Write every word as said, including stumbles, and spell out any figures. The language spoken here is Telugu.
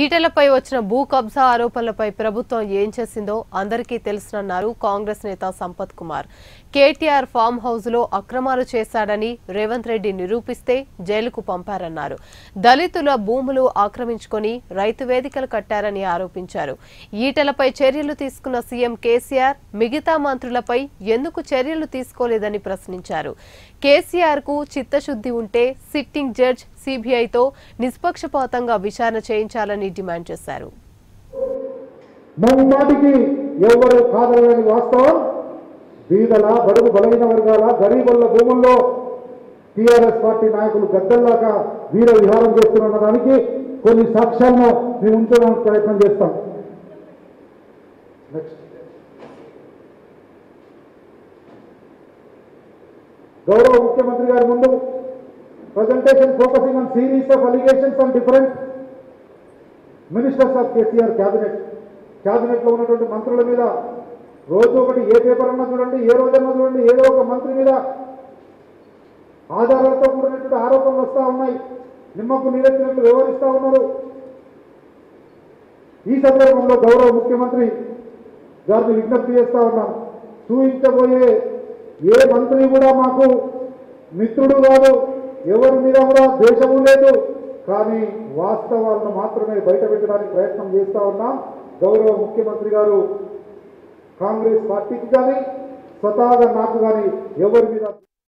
ఈటలపై వచ్చిన భూ కబ్జా ఆరోపణలపై ప్రభుత్వం ఏం చేసిందో అందరికీ తెలుసునన్నారు కాంగ్రెస్ నేత సంపత్ కుమార్। కేటీఆర్ ఫామ్ హౌస్ లో అక్రమాలు చేశాడని రేవంత్ రెడ్డి నిరూపిస్తే జైలుకు పంపారన్నారు। దళితుల భూములు ఆక్రమించుకొని రైతు వేదికలు కట్టారని ఆరోపించారు। ఈటలపై చర్యలు తీసుకున్న సీఎం కేసీఆర్ మిగతా మంత్రులపై ఎందుకు చర్యలు తీసుకోలేదని ప్రశ్నించారు। కేసీఆర్ కు చిత్తశుద్ధి ఉంటే సిట్టింగ్ జడ్జ్ సీబీఐ తో నిష్పక్షపాతంగా విచారణ చేయించాలి। వాస్తవం బీదల బడుగు బలహీన వర్గాల గరీబుల భూముల్లో టీఆర్ఎస్ పార్టీ నాయకులు గద్దల్లాగా వీర విహారం చేస్తున్న దానికి కొన్ని సాక్ష్యాలను మేము ఉంచడానికి ప్రయత్నం చేస్తాం। గౌరవ ముఖ్యమంత్రి గారి ముందు presentation focusing on series of allegations and different ministers of KCR cabinet క్యాబినెట్లో ఉన్నటువంటి మంత్రుల మీద రోజు ఒకటి, ఏ పేపర్ అన్నా చూడండి, ఏ రోజన్నా చూడండి, ఏదో ఒక మంత్రి మీద ఆధారాలతో కూడినటువంటి ఆరోపణలు వస్తూ ఉన్నాయి। నిమ్మకు నీరెత్తినట్లు వివరిస్తూ ఉన్నారు। ఈ సందర్భంలో గౌరవ ముఖ్యమంత్రి గారిని విజ్ఞప్తి చేస్తూ ఉన్నాం, చూయించబోయే ఏ మంత్రి కూడా మాకు మిత్రుడు కాదు, ఎవరి మీద కూడా ద్వేషము లేదు, కానీ వాస్తవాలను మాత్రమే బయటపెట్టడానికి ప్రయత్నం చేస్తూ ఉన్నాం। గౌరవ ముఖ్యమంత్రి గారు కాంగ్రెస్ పార్టీకి కానీ స్వతహాగా నాకు కానీ ఎవరి మీద